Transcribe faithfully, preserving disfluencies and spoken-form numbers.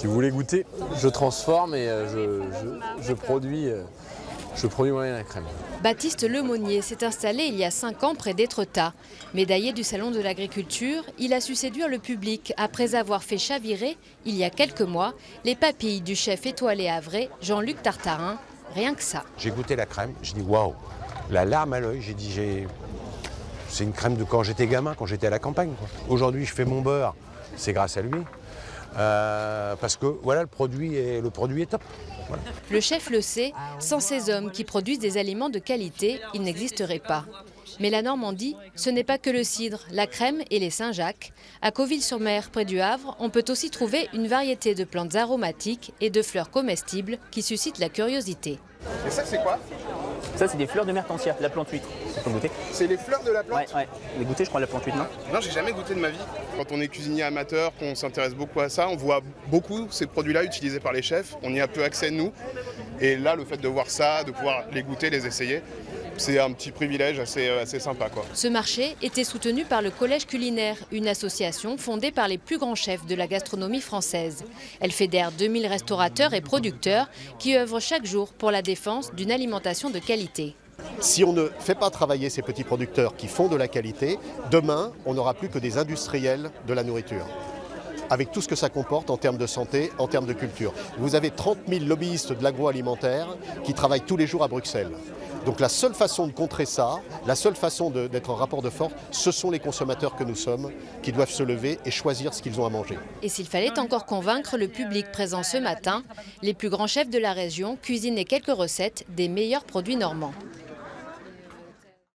Si vous voulez goûter, je transforme et je, je, je produis... Je produis moi la crème. Baptiste Lemonnier s'est installé il y a cinq ans près d'Étretat. Médaillé du Salon de l'Agriculture, il a su séduire le public après avoir fait chavirer, il y a quelques mois, les papilles du chef étoilé havrais Jean-Luc Tartarin. Rien que ça. J'ai goûté la crème, j'ai dit waouh, la larme à l'œil, j'ai dit j'ai... c'est une crème de quand j'étais gamin, quand j'étais à la campagne. Aujourd'hui, je fais mon beurre, c'est grâce à lui. Euh, parce que voilà, le produit est, le produit est top. Voilà. Le chef le sait, sans ces hommes qui produisent des aliments de qualité, il n'existerait pas. Mais la Normandie, ce n'est pas que le cidre, la crème et les Saint-Jacques. À Cauville-sur-Mer, près du Havre, on peut aussi trouver une variété de plantes aromatiques et de fleurs comestibles qui suscitent la curiosité. Et ça, c'est quoi? Ça, c'est des fleurs de mertentiaire, la plante huître. C'est les fleurs de la plante? Ouais, ouais. Les goûter, je crois, la plante huître, non? Non, j'ai jamais goûté de ma vie. Quand on est cuisinier amateur, qu'on s'intéresse beaucoup à ça, on voit beaucoup ces produits-là utilisés par les chefs. On y a peu accès, nous. Et là, le fait de voir ça, de pouvoir les goûter, les essayer, c'est un petit privilège assez, assez sympa, quoi. Ce marché était soutenu par le Collège Culinaire, une association fondée par les plus grands chefs de la gastronomie française. Elle fédère deux mille restaurateurs et producteurs qui œuvrent chaque jour pour la défense d'une alimentation de qualité. Si on ne fait pas travailler ces petits producteurs qui font de la qualité, demain, on n'aura plus que des industriels de la nourriture, avec tout ce que ça comporte en termes de santé, en termes de culture. Vous avez trente mille lobbyistes de l'agroalimentaire qui travaillent tous les jours à Bruxelles. Donc la seule façon de contrer ça, la seule façon d'être en rapport de force, ce sont les consommateurs que nous sommes, qui doivent se lever et choisir ce qu'ils ont à manger. Et s'il fallait encore convaincre le public présent ce matin, les plus grands chefs de la région cuisinaient quelques recettes des meilleurs produits normands.